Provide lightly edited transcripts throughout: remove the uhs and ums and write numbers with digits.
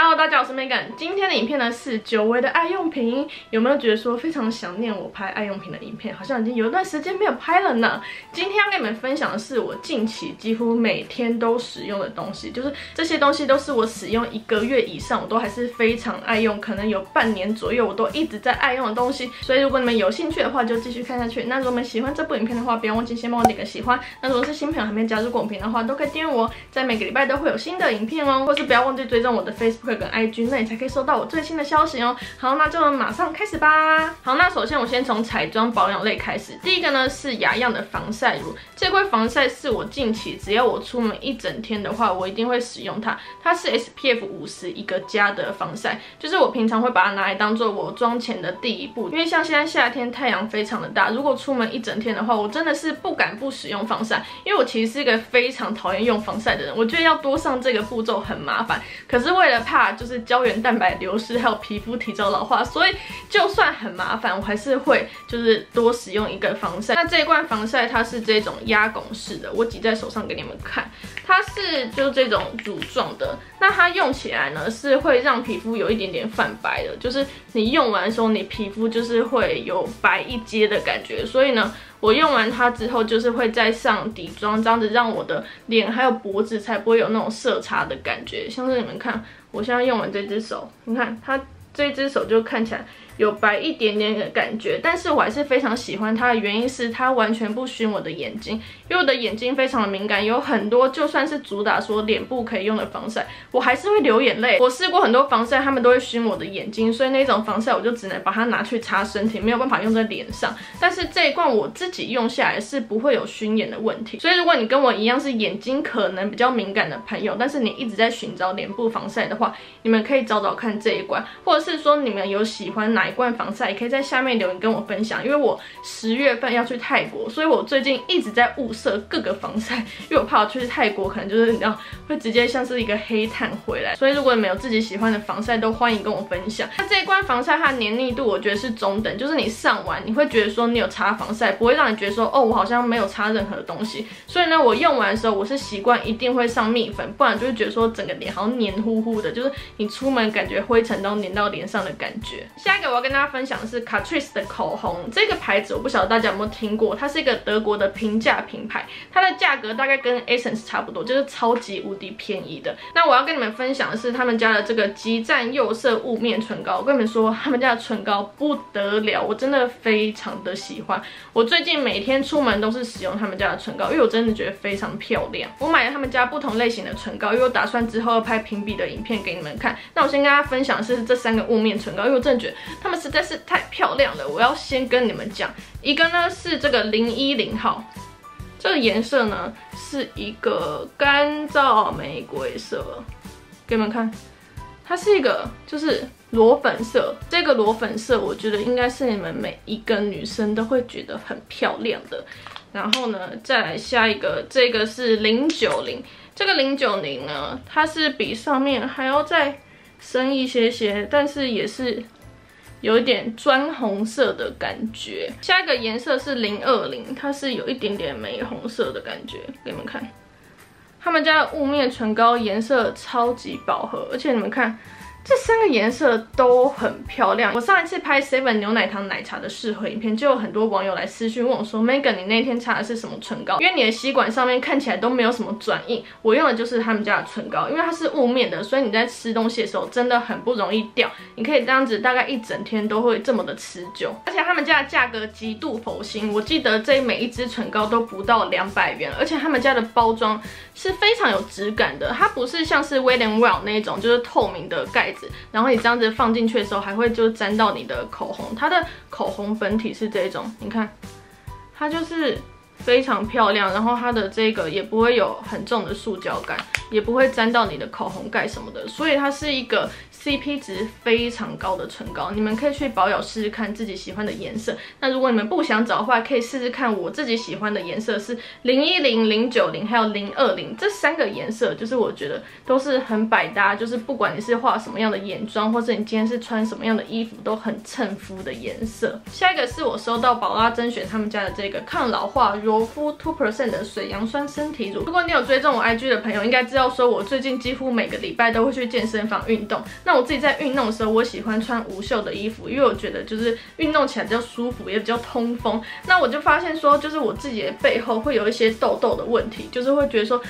Hello， 大家好，我是 Megan。今天的影片呢是久违的爱用品，有没有觉得说非常想念我拍爱用品的影片？好像已经有一段时间没有拍了呢。今天要跟你们分享的是我近期几乎每天都使用的东西，就是这些东西都是我使用1个月以上，我都还是非常爱用，可能有半年左右我都一直在爱用的东西。所以如果你们有兴趣的话，就继续看下去。那如果你们喜欢这部影片的话，不要忘记先帮我点个喜欢。那如果是新朋友还没加入过我频道的话，都可以订阅我，在每个礼拜都会有新的影片哦，或是不要忘记追踪我的 Facebook。 跟 IG， 那你才可以收到我最新的消息哦。好，那就马上开始吧。好，那首先我先从彩妆保养类开始。第一个呢是雅漾的防晒乳，这块防晒是我近期只要我出门一整天的话，我一定会使用它。它是 SPF 501+的防晒，就是我平常会把它拿来当做我妆前的第一步。因为像现在夏天太阳非常的大，如果出门一整天的话，我真的是不敢不使用防晒。因为我其实是一个非常讨厌用防晒的人，我觉得要多上这个步骤很麻烦。可是为了怕就是胶原蛋白流失，还有皮肤提早老化，所以就算很麻烦，我还是会就是多使用一个防晒。那这一罐防晒它是这种压拱式的，我挤在手上给你们看，它是就这种乳状的。那它用起来呢是会让皮肤有一点点泛白的，就是你用完的时候，你皮肤就是会有白一阶的感觉。所以呢，我用完它之后，就是会再上底妆，这样子让我的脸还有脖子才不会有那种色差的感觉。像是你们看，我现在用完这只手，你看它这只手就看起来有白一点点的感觉，但是我还是非常喜欢它的原因是它完全不熏我的眼睛，因为我的眼睛非常的敏感，有很多就算是主打说脸部可以用的防晒，我还是会流眼泪。我试过很多防晒，他们都会熏我的眼睛，所以那种防晒我就只能把它拿去擦身体，没有办法用在脸上。但是这一罐我自己用下来是不会有熏眼的问题，所以如果你跟我一样是眼睛可能比较敏感的朋友，但是你一直在寻找脸部防晒的话，你们可以找找看这一罐，或者是说你们有喜欢哪一罐防晒，也可以在下面留言跟我分享。因为我10月份要去泰国，所以我最近一直在物色各个防晒，因为我怕我去泰国可能就是你知道会直接像是一个黑炭回来。所以如果你们有自己喜欢的防晒，都欢迎跟我分享。那这一罐防晒它的黏腻度我觉得是中等，就是你上完你会觉得说你有擦防晒，不会让你觉得说哦我好像没有擦任何东西。所以呢，我用完的时候我是习惯一定会上蜜粉，不然就会觉得说整个脸好像黏糊糊的，就是你出门感觉灰尘都黏到脸上的感觉。下一个我要跟大家分享的是 Catrice 的口红，这个牌子我不晓得大家有没有听过，它是一个德国的平价品牌，它的价格大概跟 Essence 差不多，就是超级无敌便宜的。那我要跟你们分享的是他们家的这个极赞釉色雾面唇膏，我跟你们说他们家的唇膏不得了，我真的非常的喜欢，我最近每天出门都是使用他们家的唇膏，因为我真的觉得非常漂亮。我买了他们家不同类型的唇膏，因为我打算之后要拍评比的影片给你们看。那我先跟大家分享的是这3个雾面唇膏，因为我真的觉得它们实在是太漂亮了，我要先跟你们讲。一个呢是这个010号，这个颜色呢是一个干燥玫瑰色，给你们看，它是一个就是裸粉色。这个裸粉色我觉得应该是你们每一个女生都会觉得很漂亮的。然后呢，再来下一个，这个是090，这个090呢，它是比上面还要再深一些些，但是也是有一点砖红色的感觉。下一个颜色是020，它是有一点点玫红色的感觉，给你们看。他们家的雾面唇膏颜色超级饱和，而且你们看这3个颜色都很漂亮。我上一次拍 Seven 牛奶糖奶茶的试喝影片，就有很多网友来私讯问我说 Megan 你那天擦的是什么唇膏，因为你的吸管上面看起来都没有什么转印。我用的就是他们家的唇膏，因为它是雾面的，所以你在吃东西的时候真的很不容易掉，你可以这样子大概一整天都会这么的持久。而且他们家的价格极度佛心，我记得这每一支唇膏都不到200元，而且他们家的包装是非常有质感的，它不是像是 Wet and Wild 那种就是透明的盖子，然后你这样子放进去的时候还会就沾到你的口红。它的口红本体是这种，你看它就是非常漂亮，然后它的这个也不会有很重的塑胶感，也不会沾到你的口红盖什么的，所以它是一个 CP 值非常高的唇膏，你们可以去保养试试看自己喜欢的颜色。那如果你们不想找的话，可以试试看我自己喜欢的颜色是010、090还有020这三个颜色，就是我觉得都是很百搭，就是不管你是画什么样的眼妆，或是你今天是穿什么样的衣服，都很衬肤的颜色。下一个是我收到宝拉甄选他们家的这个抗老化柔肤 2% 的水杨酸身体乳。如果你有追踪我 IG 的朋友，应该知道说我最近几乎每个礼拜都会去健身房运动。 那我自己在运动的时候，我喜欢穿无袖的衣服，因为我觉得就是运动起来比较舒服，也比较通风。那我就发现说，就是我自己的背后会有一些痘痘的问题，就是会觉得说，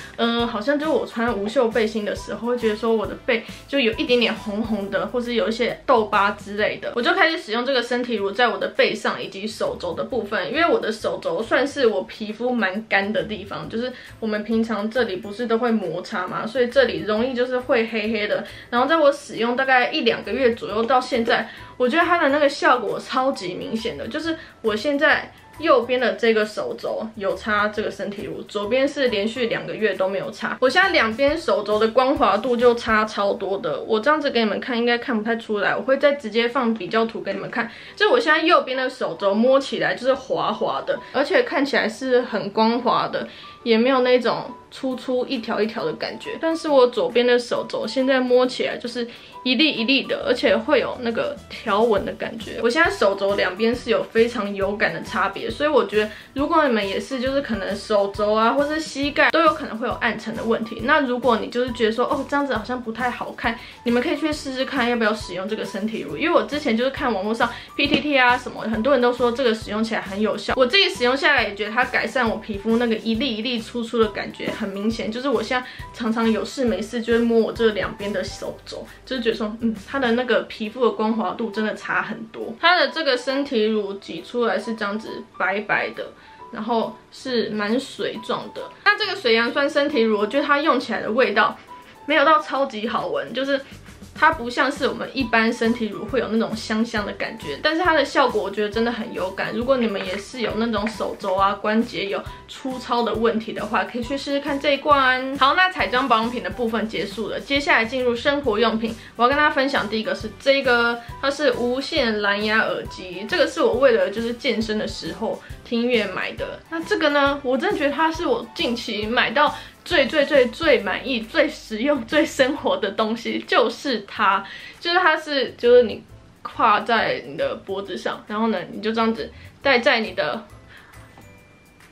好像就是我穿无袖背心的时候，会觉得说我的背就有一点点红红的，或是有一些痘疤之类的。我就开始使用这个身体乳在我的背上以及手肘的部分，因为我的手肘算是我皮肤蛮干的地方，就是我们平常这里不是都会摩擦嘛，所以这里容易就是会黑黑的。然后在我使用 大概1-2个月左右到现在，我觉得它的那个效果超级明显的，就是我现在右边的这个手肘有擦这个身体乳，左边是连续2个月都没有擦。我现在两边手肘的光滑度就差超多的，我这样子给你们看应该看不太出来，我会再直接放比较图给你们看。就我现在右边的手肘摸起来就是滑滑的，而且看起来是很光滑的，也没有那种 粗一条一条的感觉，但是我左边的手肘现在摸起来就是一粒一粒的，而且会有那个条纹的感觉。我现在手肘两边是有非常有感的差别，所以我觉得如果你们也是就是可能手肘啊或是膝盖都有可能会有暗沉的问题，那如果你就是觉得说哦这样子好像不太好看，你们可以去试试看要不要使用这个身体乳，因为我之前就是看网络上 PTT 啊什么，很多人都说这个使用起来很有效，我自己使用下来也觉得它改善我皮肤那个一粒一粒粗粗的感觉。 很明显，就是我现在常常有事没事就会摸我这两边的手肘，就是觉得说，它的那个皮肤的光滑度真的差很多。它的这个身体乳挤出来是这样子白白的，然后是蛮水状的。那这个水杨酸身体乳，我觉得它用起来的味道没有到超级好闻，就是 它不像是我们一般身体乳会有那种香香的感觉，但是它的效果我觉得真的很有感。如果你们也是有那种手肘啊关节有粗糙的问题的话，可以去试试看这一罐。好，那彩妆保养品的部分结束了，接下来进入生活用品。我要跟大家分享第一个是这个，它是无线蓝牙耳机，这个是我为了就是健身的时候听音乐买的。那这个呢，我真的觉得它是我近期买到 最满意、最实用、最生活的东西就是它，就是你挎在你的脖子上，然后呢，你就这样子戴在你的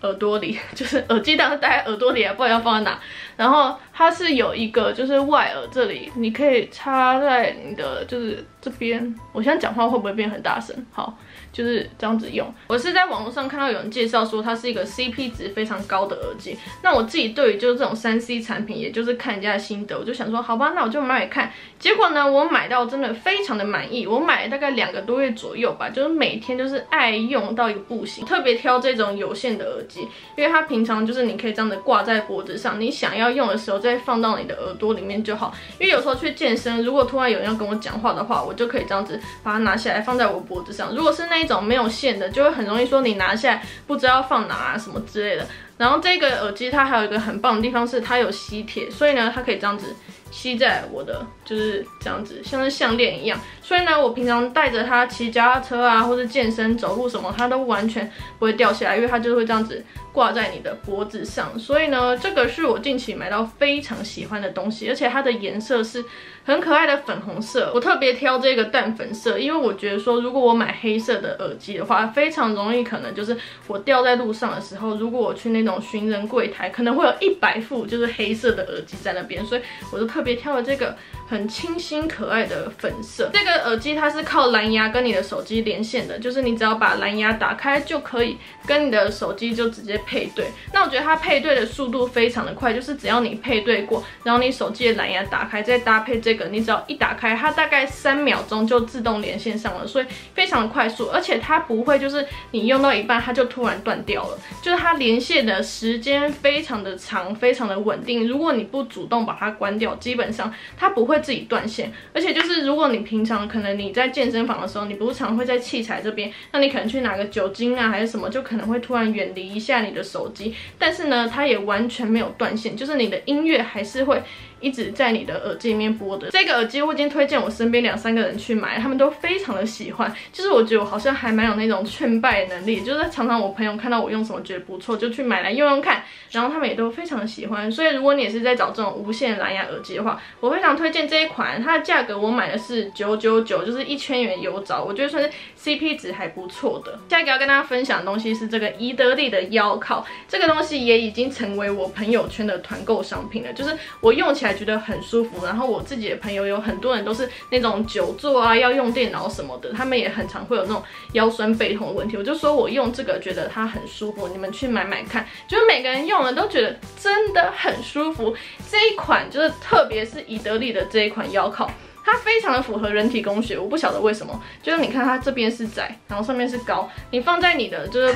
耳朵里，就是耳机当然戴在耳朵里啊，不然要放在哪？然后它是有一个就是外耳这里，你可以插在你的就是这边。我现在讲话会不会变很大声？好。 就是这样子用，我是在网络上看到有人介绍说它是一个 CP 值非常高的耳机。那我自己对于就是这种3C 产品，也就是看人家的心得，我就想说好吧，那我就买买看。结果呢，我买到真的非常的满意，我买了大概2个多月左右吧，就是每天就是爱用到一个不行。特别挑这种有线的耳机，因为它平常就是你可以这样子挂在脖子上，你想要用的时候再放到你的耳朵里面就好。因为有时候去健身，如果突然有人要跟我讲话的话，我就可以这样子把它拿下来放在我脖子上。如果是那 这种没有线的，就会很容易说你拿下来不知道放哪啊什么之类的。然后这个耳机它还有一个很棒的地方是它有吸铁，所以呢它可以这样子吸在我的，就是这样子像是项链一样。所以呢我平常带着它骑脚踏车啊，或是健身走路什么，它都完全不会掉下来，因为它就会这样子 挂在你的脖子上，所以呢，这个是我近期买到非常喜欢的东西，而且它的颜色是很可爱的粉红色。我特别挑这个淡粉色，因为我觉得说，如果我买黑色的耳机的话，非常容易可能就是我掉在路上的时候，如果我去那种寻人柜台，可能会有100副就是黑色的耳机在那边，所以我就特别挑了这个 很清新可爱的粉色，这个耳机它是靠蓝牙跟你的手机连线的，就是你只要把蓝牙打开就可以跟你的手机就直接配对。那我觉得它配对的速度非常的快，就是只要你配对过，然后你手机的蓝牙打开，再搭配这个，你只要一打开，它大概3秒钟就自动连线上了，所以非常的快速，而且它不会就是你用到一半它就突然断掉了，就是它连线的时间非常的长，非常的稳定。如果你不主动把它关掉，基本上它不会 自己断线，而且就是如果你平常可能你在健身房的时候，你不常会在器材这边，那你可能去拿个酒精啊还是什么，就可能会突然远离一下你的手机，但是呢，它也完全没有断线，就是你的音乐还是会一直在你的耳机里面播的。这个耳机我已经推荐我身边2、3个人去买，他们都非常的喜欢。就是我觉得我好像还蛮有那种劝败的能力，就是常常我朋友看到我用什么觉得不错，就去买来用用看，然后他们也都非常的喜欢。所以如果你也是在找这种无线蓝牙耳机的话，我非常推荐这一款。它的价格我买的是999，就是1000元有找，我觉得算是 CP 值还不错的。下一个要跟大家分享的东西是这个宜得利的腰靠，这个东西也已经成为我朋友圈的团购商品了，就是我用起来觉得很舒服。然后我自己的朋友有很多人都是那种久坐啊，要用电脑什么的，他们也很常会有那种腰酸背痛的问题。我就说我用这个觉得它很舒服，你们去买买看，就是每个人用了都觉得真的很舒服。这一款就是特别是宜得利的这一款腰靠。它非常的符合人体工学，我不晓得为什么，就是你看它这边是窄，然后上面是高，你放在你的就是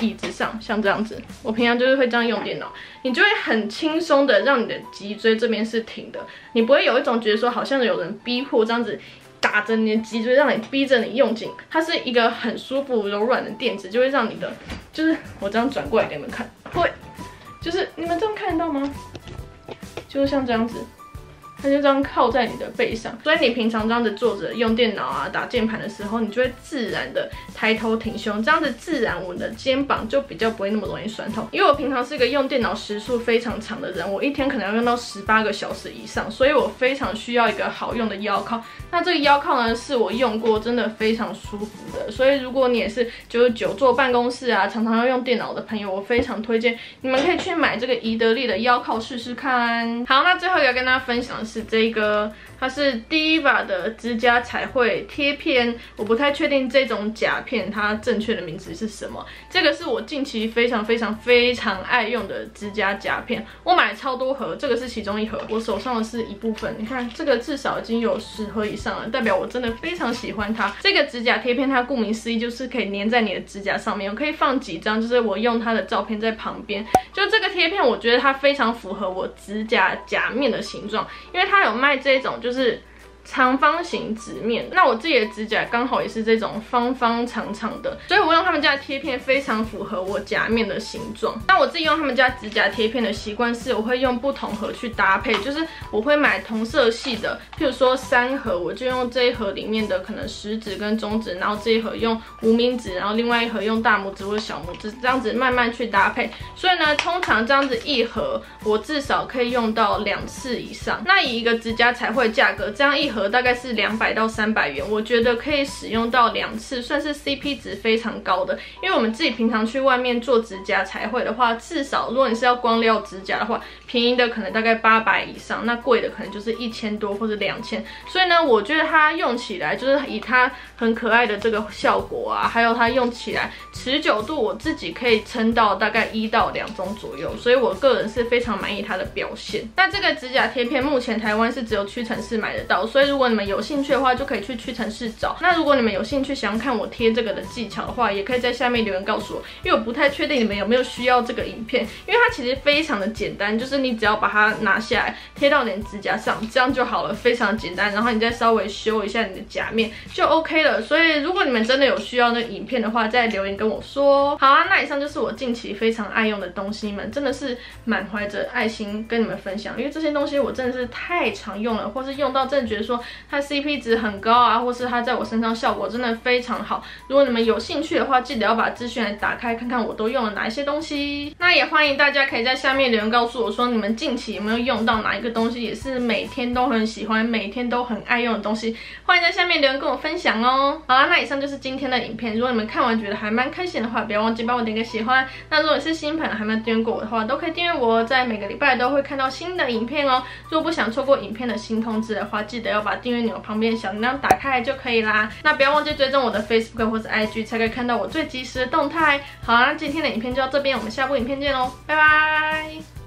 椅子上，像这样子，我平常就是会这样用电脑，你就会很轻松的让你的脊椎这边是挺的，你不会有一种觉得说好像有人逼迫这样子打着你的脊椎，让你逼着你用紧，它是一个很舒服柔软的垫子，就会让你的就是我这样转过来给你们看，会就是你们这样看得到吗？就是像这样子。它就这样靠在你的背上，所以你平常这样子坐着用电脑啊、打键盘的时候，你就会自然的抬头挺胸，这样子自然我的肩膀就比较不会那么容易酸痛。因为我平常是一个用电脑时数非常长的人，我一天可能要用到18个小时以上，所以我非常需要一个好用的腰靠。那这个腰靠呢，是我用过真的非常舒服的，所以如果你也是就是久坐办公室啊，常常要用电脑的朋友，我非常推荐你们可以去买这个宜得利的腰靠试试看。好，那最后要跟大家分享的是这个，它是 Diva 的指甲彩绘贴片，我不太确定这种甲片它正确的名字是什么。这个是我近期非常爱用的指甲甲片，我买了超多盒，这个是其中一盒，我手上的是一部分。你看这个至少已经有10盒以上了，代表我真的非常喜欢它。这个指甲贴片它顾名思义就是可以粘在你的指甲上面，我可以放几张，就是我用它的照片在旁边。就这个贴片，我觉得它非常符合我指甲甲面的形状，因为它有卖这种就是长方形纸面，那我自己的指甲刚好也是这种方方长长的，所以我用他们家的贴片非常符合我甲面的形状。那我自己用他们家指甲贴片的习惯是，我会用不同盒去搭配，就是我会买同色系的，譬如说3盒，我就用这一盒里面的可能食指跟中指，然后这一盒用无名指，然后另外一盒用大拇指或小拇指，这样子慢慢去搭配。所以呢，通常这样子一盒我至少可以用到2次以上。那以一个指甲彩绘价格，这样一盒大概是200到300元，我觉得可以使用到2次，算是 CP 值非常高的。因为我们自己平常去外面做指甲彩绘的话，至少如果你是要光料指甲的话，便宜的可能大概800以上，那贵的可能就是1000多或者2000。所以呢，我觉得它用起来就是以它很可爱的这个效果啊，还有它用起来持久度，我自己可以撑到大概1到2周左右，所以我个人是非常满意它的表现。那这个指甲贴片目前台湾是只有屈臣氏买得到，所以如果你们有兴趣的话，就可以去屈臣氏找。那如果你们有兴趣想看我贴这个的技巧的话，也可以在下面留言告诉我，因为我不太确定你们有没有需要这个影片，因为它其实非常的简单，就是你只要把它拿下来贴到你的指甲上，这样就好了，非常简单。然后你再稍微修一下你的甲面就 OK 了。所以如果你们真的有需要那个影片的话，再留言跟我说。好啊，那以上就是我近期非常爱用的东西们，真的是满怀着爱心跟你们分享，因为这些东西我真的是太常用了，或是用到真的觉得说它 CP 值很高啊，或是它在我身上效果真的非常好。如果你们有兴趣的话，记得要把资讯来打开，看看我都用了哪一些东西。那也欢迎大家可以在下面留言告诉我说，你们近期有没有用到哪一个东西，也是每天都很喜欢、每天都很爱用的东西，欢迎在下面留言跟我分享哦。好啦，那以上就是今天的影片。如果你们看完觉得还蛮开心的话，不要忘记帮我点个喜欢。那如果你是新朋友还没有订阅过我的话，都可以订阅我，在每个礼拜都会看到新的影片哦。如果不想错过影片的新通知的话，记得要把订阅钮旁边的小铃铛打开来就可以啦。那不要忘记追踪我的 Facebook 或是 IG， 才可以看到我最及时的动态。好啦，那今天的影片就到这边，我们下部影片见喽，拜拜。